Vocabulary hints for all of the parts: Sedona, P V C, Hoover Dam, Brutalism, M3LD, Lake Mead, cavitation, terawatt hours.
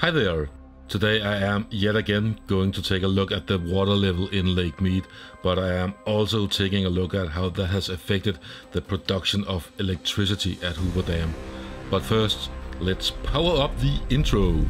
Hi there! Today I am yet again going to take a look at the water level in Lake Mead, but I am also taking a look at how that has affected the production of electricity at Hoover Dam. But first, let's power up the intro!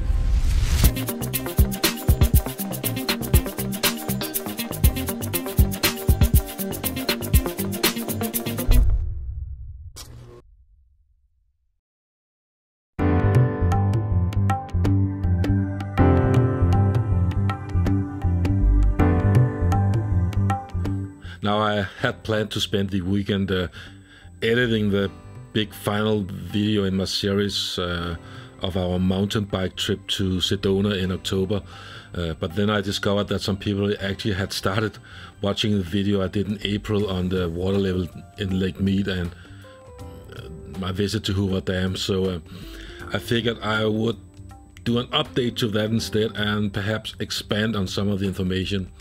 Now, I had planned to spend the weekend editing the big final video in my series of our mountain bike trip to Sedona in October, but then I discovered that some people actually had started watching the video I did in April on the water level in Lake Mead and my visit to Hoover Dam, so I figured I would do an update to that instead and perhaps expand on some of the information.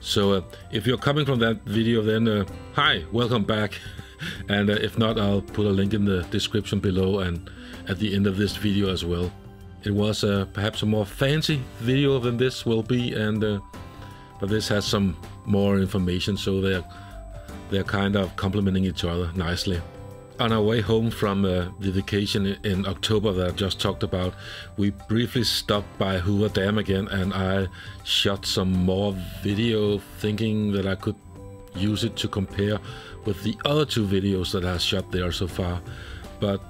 So if you're coming from that video, then hi, welcome back, and if not, I'll put a link in the description below and at the end of this video as well. It was perhaps a more fancy video than this will be, and but this has some more information, so they're kind of complementing each other nicely. On our way home from the vacation in October that I just talked about, we briefly stopped by Hoover Dam again, and I shot some more video thinking that I could use it to compare with the other two videos that I shot there so far. But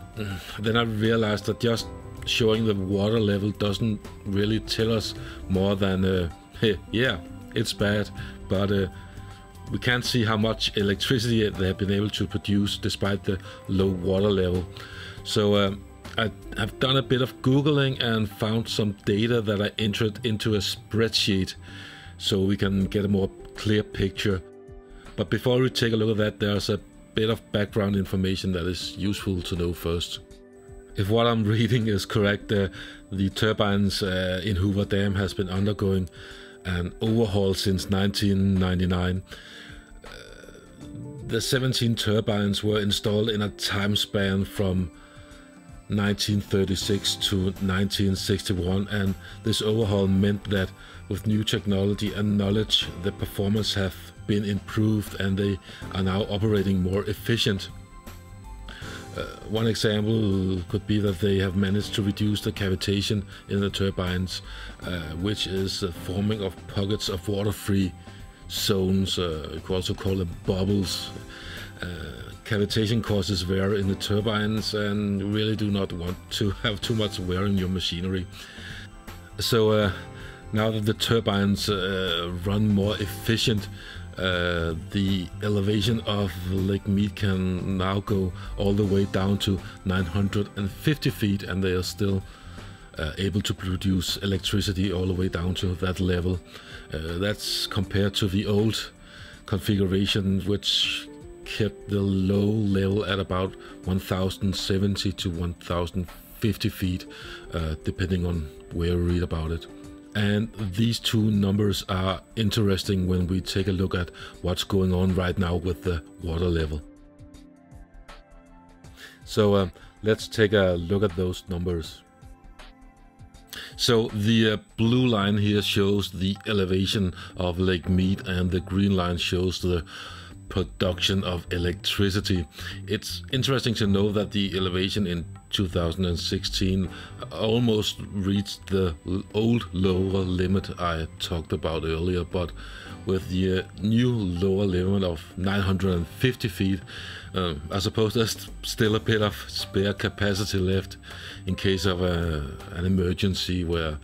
then I realized that just showing the water level doesn't really tell us more than, hey, yeah, it's bad, but we can't see how much electricity they have been able to produce despite the low water level. So I have done a bit of Googling and found some data that I entered into a spreadsheet so we can get a more clear picture. But before we take a look at that, there's a bit of background information that is useful to know first. If what I'm reading is correct, the turbines in Hoover Dam has been undergoing an overhaul since 1999. The 17 turbines were installed in a time span from 1936 to 1961, and this overhaul meant that with new technology and knowledge, the performance have been improved and they are now operating more efficient. One example could be that they have managed to reduce the cavitation in the turbines, which is the forming of pockets of water-free zones. You could also call them bubbles. Cavitation causes wear in the turbines, and you really do not want to have too much wear in your machinery. So now that the turbines run more efficient, the elevation of Lake Mead can now go all the way down to 950 feet, and they are still able to produce electricity all the way down to that level. That's compared to the old configuration, which kept the low level at about 1070 to 1050 feet, depending on where you read about it. And these two numbers are interesting when we take a look at what's going on right now with the water level. So let's take a look at those numbers. So the blue line here shows the elevation of Lake Mead, and the green line shows the production of electricity. It's interesting to know that the elevation in 2016 almost reached the old lower limit I talked about earlier, but with the new lower limit of 950 feet, I suppose there's still a bit of spare capacity left in case of an emergency where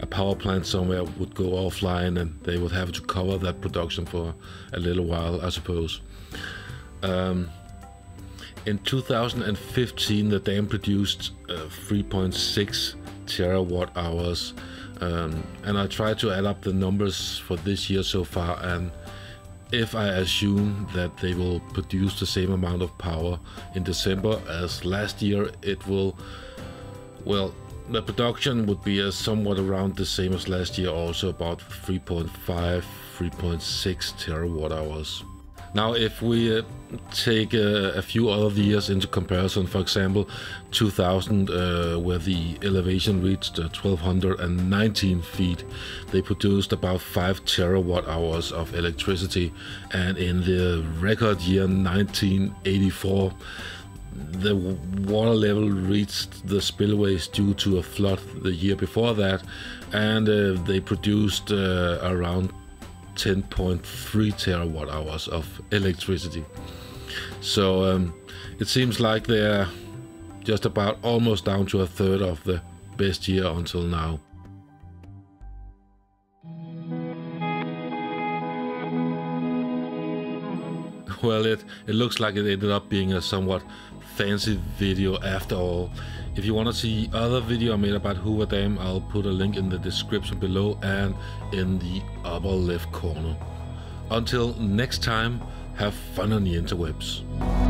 a power plant somewhere would go offline and they would have to cover that production for a little while, I suppose. In 2015 the dam produced 3.6 terawatt hours, and I tried to add up the numbers for this year so far, and if I assume that they will produce the same amount of power in December as last year, it will, well, the production would be somewhat around the same as last year, also about 3.5, 3.6 terawatt hours. Now, if we take a few other years into comparison, for example, 2000, where the elevation reached 1,219 feet, they produced about 5 terawatt hours of electricity. And in the record year 1984, the water level reached the spillways due to a flood the year before that, and they produced around 10.3 terawatt hours of electricity. So it seems like they're just about almost down to a third of the best year until now. Well, it looks like it ended up being a somewhat fancy video after all. If you want to see other video I made about Hoover Dam, I'll put a link in the description below and in the upper left corner. Until next time, have fun on the interwebs.